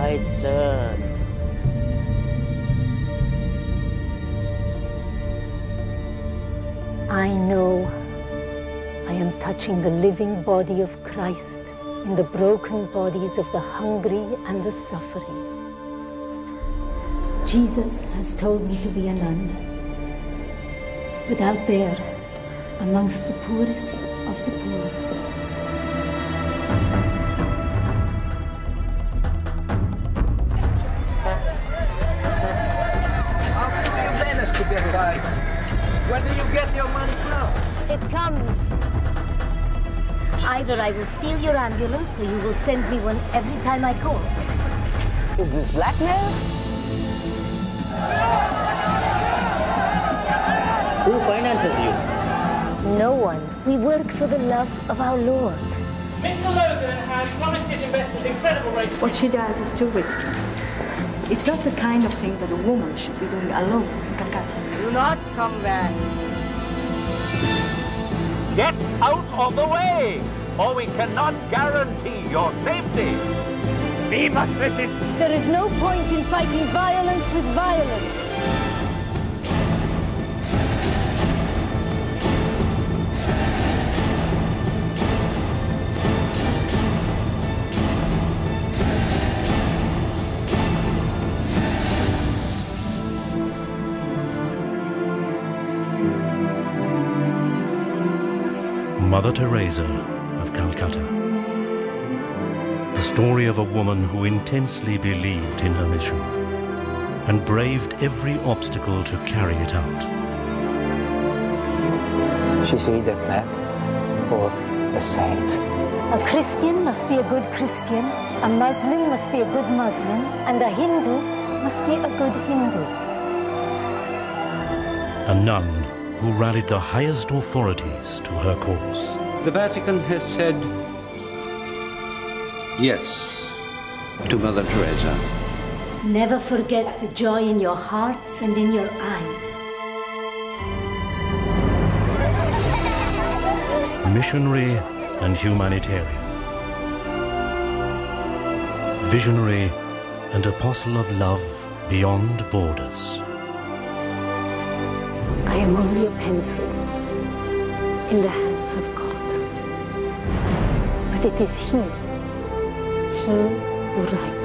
I turned. I know I am touching the living body of Christ in the broken bodies of the hungry and the suffering. Jesus has told me to be a nun, but out there, amongst the poorest of the poor. Where do you get your money from? It comes. Either I will steal your ambulance or you will send me one every time I call. Is this blackmail? Who finances you? No one. We work for the love of our Lord. Mr. Logan has promised his investors incredible rates. What she does is too risky. It's not the kind of thing that a woman should be doing alone in Calcutta. Do not come back. Get out of the way, or we cannot guarantee your safety. We must resist. There is no point in fighting violence with violence. Mother Teresa of Calcutta. The story of a woman who intensely believed in her mission and braved every obstacle to carry it out. She's either mad or a saint. A Christian must be a good Christian, a Muslim must be a good Muslim, and a Hindu must be a good Hindu. A nun who rallied the highest authorities to her cause. The Vatican has said yes to Mother Teresa. Never forget the joy in your hearts and in your eyes. Missionary and humanitarian. Visionary and apostle of love beyond borders. I am only a pencil in the hands of God, but it is He who writes.